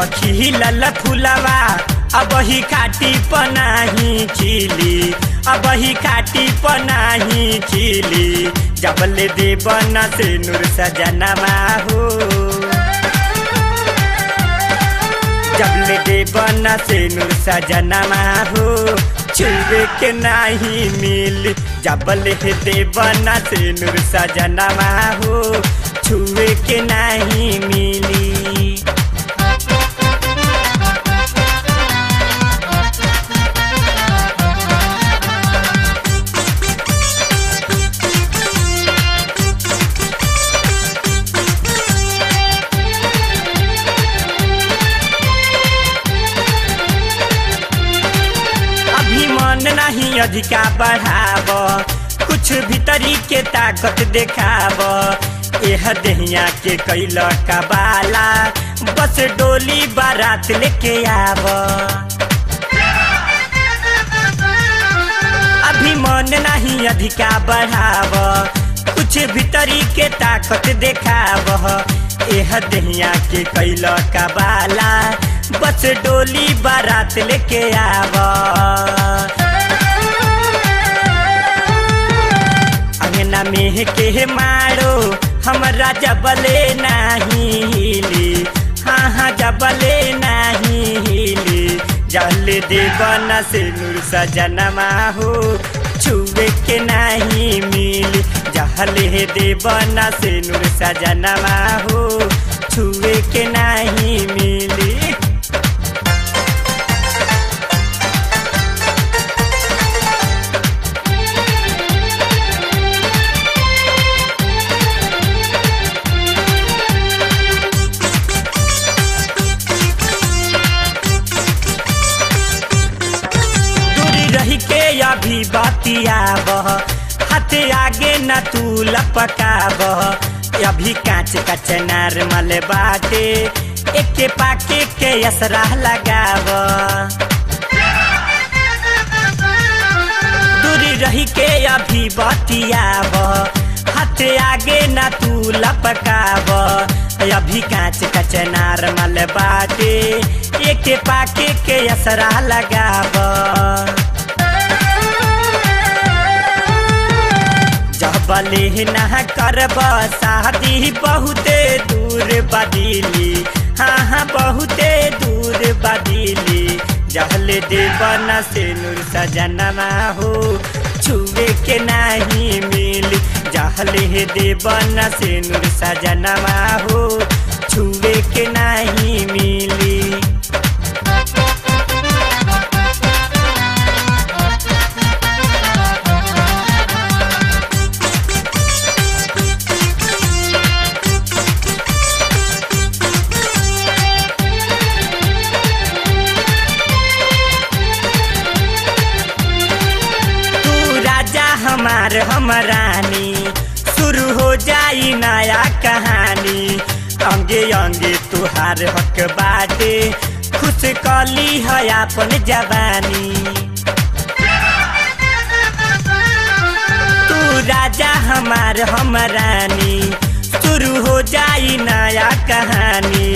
पखी लल फुलवा अब ही खाटी पनाही खिली, अब ही खाटी पनाही खिली। जबले देब ना सेनुर सजनवा हो, जबले देब ना सेनुर सजनवा हो, छुए के नहीं मिल। जबले देब ना सेनुर सजनवा हो, छुए के नहीं मिली। नहीं अधिका बढ़ाव, कुछ भीतरी के ताकत देखाव। एह देहिया के कैला का बाला, बस डोली बारात लेके आव। अभी मन नहीं अधिका बढ़ाव, कुछ भीतरी के ताकत देखाव। एह देहिया के कैला का बाला, बस डोली बारात लेके आव। अंगना में के मारो हमरा जबले नाही हिली, हाँ हाँ जबले नाही हिली। जबले देब ना सेनुर सजनवा हो, छुए के नहीं मिली। जबले देब ना सेनुर सजनवा हो, छुए के नहीं मिली। अभी बतियाब, हाथ आगे न तू लपकाब। अभी कांच का चनार मल बाटे, एक पाके के यसरा लगाब। दूरी रही के अभी बतियाब, हाथ आगे न तू लपकाब। अभी कांच का चनार मल बाटे, एक पाके के यसरा लगाब। जबले ना करब शादी बहुते दूर बदली, हाँ हाँ बहुते दूर बदली। जबले देब ना सेनुर सजनवा हो, छुए के नहीं मिली। जबले देब ना सेनुर सजनवा हो, छुए के नहीं मिली। हमार हमरानी शुरू हो जाई नया कहानी। अंगे अंगे तुहार हक बाटे, खुश कली है अपन जवानी। तू राजा हमार हमरानी, शुरू हो जाई नया कहानी।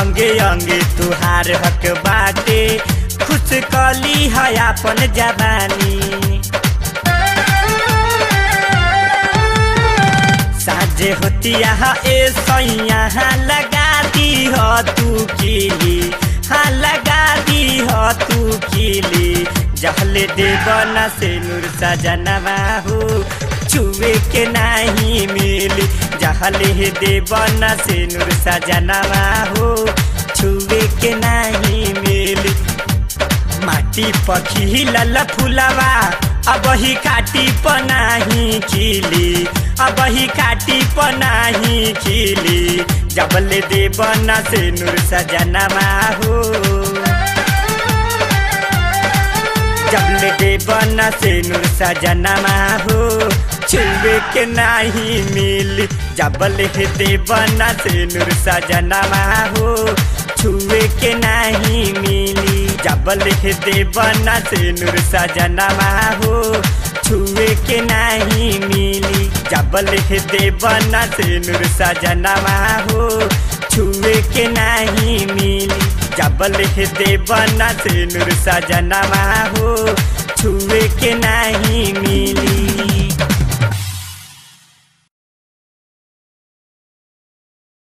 अंगे अंगे तुहार हक बाटे, खुश कली है अपन जवानी। साँझे होती यहाँ ए सैया लगा दी हो तू कीली, हाँ लगा दी हो तू कीली। जबले देब ना सेनुर सजनवा हो, छुए के नहीं मिली। जबले देब ना सेनुर सजनवा हो, छुए के नहीं मिली। माटी पखी लल फुलवा अब ही काटी पनाही खिली, अब ही काटी पनाही खिली। जबले देब ना सेनुर सजनवा हो, जबले देब ना सेनुर सजनवा हो, छुए के नहीं मिली। जबले देब ना सेनुर सजनवा हो, छुए के नहीं मिली। जबले देब ना सेनुर सजनवा हो, छुए के नहीं मिली। जबले देब ना सेनुर सजनवा हो। छुए के नहीं मिली, जबल देब ना सेनुर सजनवा हो, छुए के नहीं मिली।